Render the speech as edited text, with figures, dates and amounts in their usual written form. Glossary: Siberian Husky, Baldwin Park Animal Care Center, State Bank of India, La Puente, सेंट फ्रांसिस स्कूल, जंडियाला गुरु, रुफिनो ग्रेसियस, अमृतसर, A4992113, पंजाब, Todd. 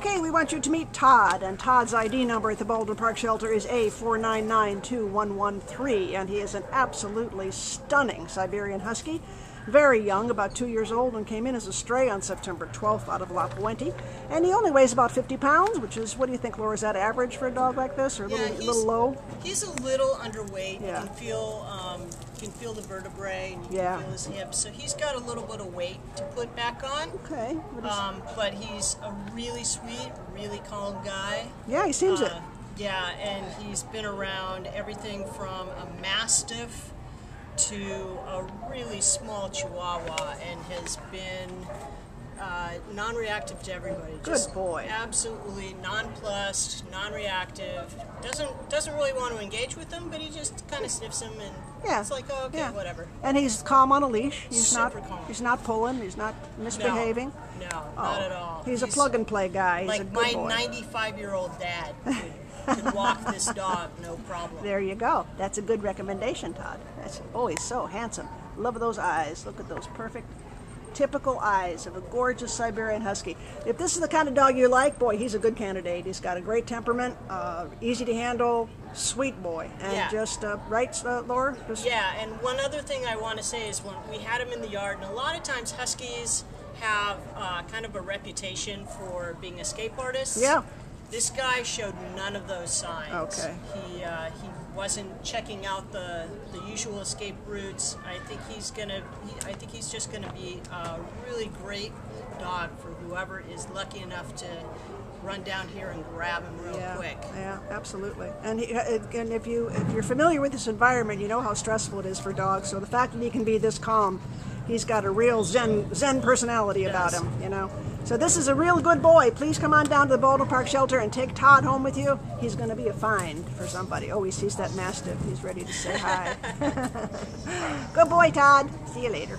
Okay, we want you to meet Todd, and Todd's ID number at the Baldwin Park shelter is A4992113, and he is an absolutely stunning Siberian Husky. Very young, about 2 years old, and came in as a stray on September 12th out of La Puente. And he only weighs about 50 pounds, which is, what do you think, Laura, is that average for a dog like this, or a little low? He's a little underweight. Yeah. You can feel the vertebrae, and you can feel his hips. So he's got a little bit of weight to put back on. Okay. But he's a really sweet, really calm guy. Yeah, he seems it. Yeah, and he's been around everything from a Mastiff to a really small Chihuahua, and has been non-reactive to everybody. Just good boy. Absolutely nonplussed, non-reactive. Doesn't really want to engage with them, but he just kind of sniffs them, and it's like, oh, okay, whatever. And he's calm on a leash. He's super calm. He's not pulling. He's not misbehaving. No, not at all. He's a plug-and-play guy. He's like a good boy. 95-year-old dad could walk this dog, no problem. There you go. That's a good recommendation, Todd. That's, oh, he's so handsome. Love those eyes. Look at those perfect, typical eyes of a gorgeous Siberian Husky. If this is the kind of dog you like, boy, he's a good candidate. He's got a great temperament, easy to handle, sweet boy. And Laura? Yeah, and one other thing I want to say is when we had him in the yard, and a lot of times Huskies have kind of a reputation for being escape artists. Yeah. This guy showed none of those signs. Okay. He wasn't checking out the usual escape routes. I think he's just gonna be a really great dog for whoever is lucky enough to run down here and grab him real quick. Yeah, absolutely. And if you're familiar with this environment, you know how stressful it is for dogs. So the fact that he can be this calm, he's got a real zen personality about him, you know. So this is a real good boy. Please come on down to the Baldwin Park shelter and take Todd home with you. He's going to be a find for somebody. Oh, he sees that Mastiff. He's ready to say hi. Good boy, Todd. See you later.